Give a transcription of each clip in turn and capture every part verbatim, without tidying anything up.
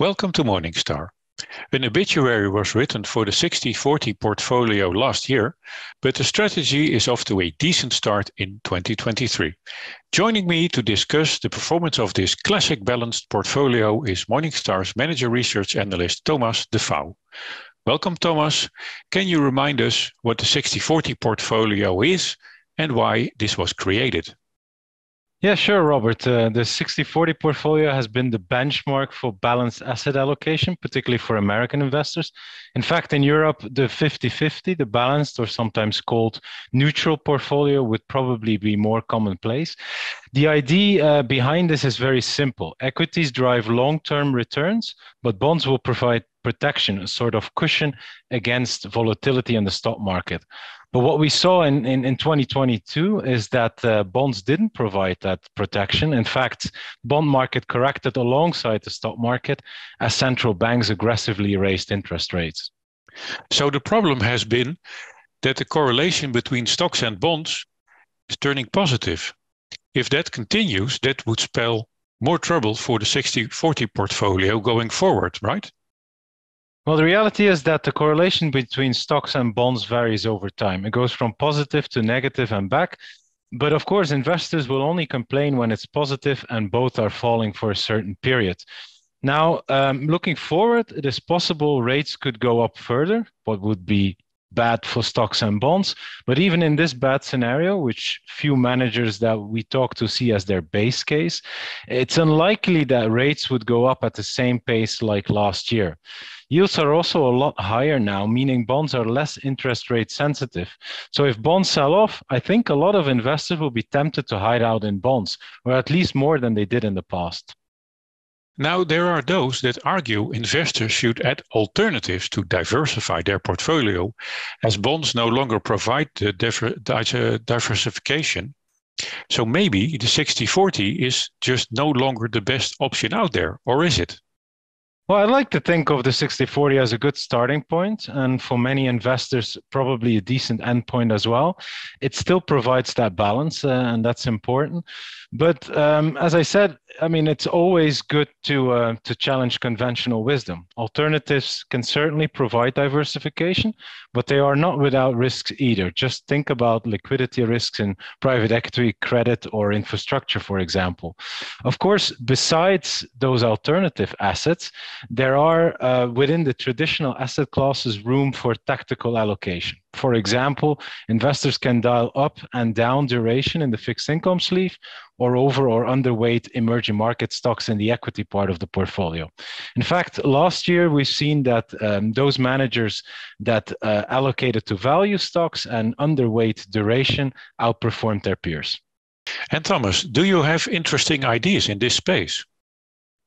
Welcome to Morningstar. An obituary was written for the sixty forty portfolio last year, but the strategy is off to a decent start in twenty twenty-three. Joining me to discuss the performance of this classic balanced portfolio is Morningstar's Manager Research Analyst Thomas De Fauw. Welcome, Thomas. Can you remind us what the sixty forty portfolio is and why this was created? Yeah, sure, Robert. Uh, the sixty forty portfolio has been the benchmark for balanced asset allocation, particularly for American investors. In fact, in Europe, the fifty fifty, the balanced or sometimes called neutral portfolio, would probably be more commonplace. The idea uh, behind this is very simple. Equities drive long-term returns, but bonds will provide protection, a sort of cushion against volatility in the stock market. But what we saw in, in, in twenty twenty-two is that uh, bonds didn't provide that protection. In fact, bond market corrected alongside the stock market as central banks aggressively raised interest rates. So the problem has been that the correlation between stocks and bonds is turning positive. If that continues, that would spell more trouble for the sixty forty portfolio going forward, right? Well, the reality is that the correlation between stocks and bonds varies over time. It goes from positive to negative and back. But of course, investors will only complain when it's positive and both are falling for a certain period. Now, um, looking forward, it is possible rates could go up further, what would be bad for stocks and bonds. But even in this bad scenario, which few managers that we talk to see as their base case, it's unlikely that rates would go up at the same pace like last year. Yields are also a lot higher now, meaning bonds are less interest rate sensitive. So if bonds sell off, I think a lot of investors will be tempted to hide out in bonds, or at least more than they did in the past. Now, there are those that argue investors should add alternatives to diversify their portfolio, as bonds no longer provide the diver- di- diversification. So maybe the sixty forty is just no longer the best option out there, or is it? Well, I like to think of the sixty forty as a good starting point, and for many investors, probably a decent endpoint as well. It still provides that balance, uh, and that's important. But um, as I said, I mean, it's always good to uh, to challenge conventional wisdom. Alternatives can certainly provide diversification, but they are not without risks either. Just think about liquidity risks in private equity, credit, or infrastructure, for example. Of course, besides those alternative assets, there are uh, within the traditional asset classes room for tactical allocation. For example, investors can dial up and down duration in the fixed income sleeve, or over or underweight emerging market stocks in the equity part of the portfolio. In fact, last year, we've seen that um, those managers that uh, allocated to value stocks and underweight duration outperformed their peers. And Thomas, do you have interesting ideas in this space?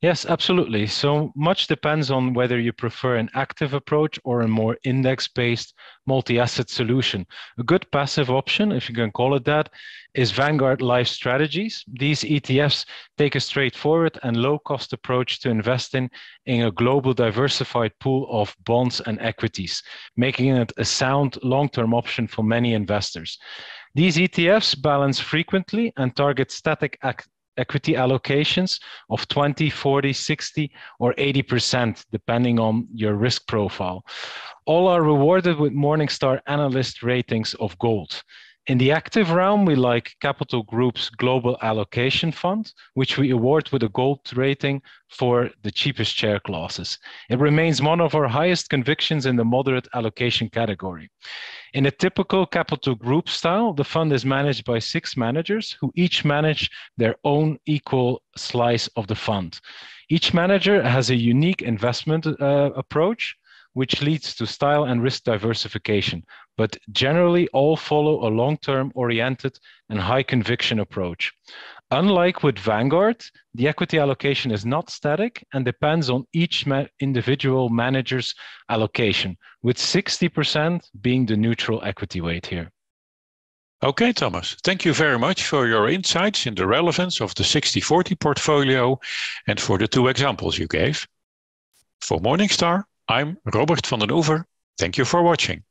Yes, absolutely. So much depends on whether you prefer an active approach or a more index-based multi-asset solution. A good passive option, if you can call it that, is Vanguard Life Strategies. These E T Fs take a straightforward and low-cost approach to investing in a global diversified pool of bonds and equities, making it a sound long-term option for many investors. These E T Fs balance frequently and target static act- equity allocations of twenty, forty, sixty, or eighty percent, depending on your risk profile. All are rewarded with Morningstar analyst ratings of gold. In the active realm, we like Capital Group's Global Allocation Fund, which we award with a gold rating for the cheapest share classes. It remains one of our highest convictions in the moderate allocation category. In a typical Capital Group style, the fund is managed by six managers who each manage their own equal slice of the fund. Each manager has a unique investment uh, approach, which leads to style and risk diversification, but generally all follow a long-term oriented and high conviction approach. Unlike with Vanguard, the equity allocation is not static and depends on each ma- individual manager's allocation, with sixty percent being the neutral equity weight here. Okay, Thomas, thank you very much for your insights in the relevance of the sixty forty portfolio and for the two examples you gave. For Morningstar, I'm Robert van den Oever. Thank you for watching.